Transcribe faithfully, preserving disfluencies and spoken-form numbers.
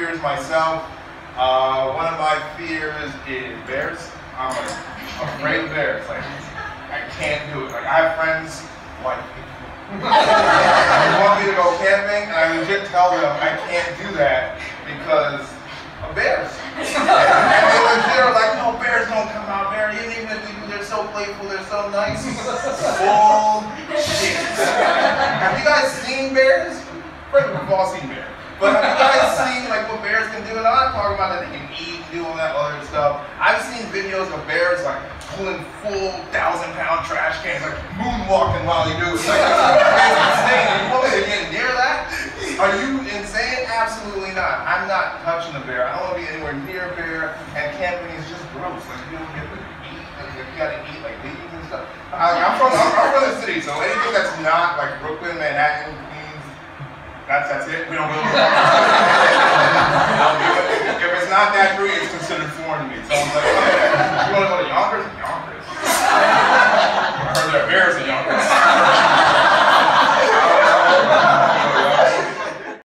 fears myself. Uh, one of my fears is bears. I'm like, afraid of bears. Like, I can't do it. Like, I have friends like me. They want me to go camping, and I legit tell them I can't do that because of bears. And they legit are like, no, bears don't come out there. You didn't even do. They're so playful. They're so nice. Full shit. Have you guys seen bears? First of all, we've all seen bears. But have you guys seen like what bears can do? And I'm not talking about that they can eat, do all that other stuff. I've seen videos of bears like pulling full thousand pound trash cans, like moonwalking while they do it. Like, that's insane. Are you willing to get near that? Are you insane? Absolutely not. I'm not touching a bear. I don't want to be anywhere near a bear. And camping is just gross. Like, you don't get to eat. Like, you gotta eat like leaves and stuff. I, I'm from I'm from the city, so anything that's not like Brooklyn, Manhattan, That's, that's it. We don't really if it's not that free, it's considered foreign to me. So I'm like,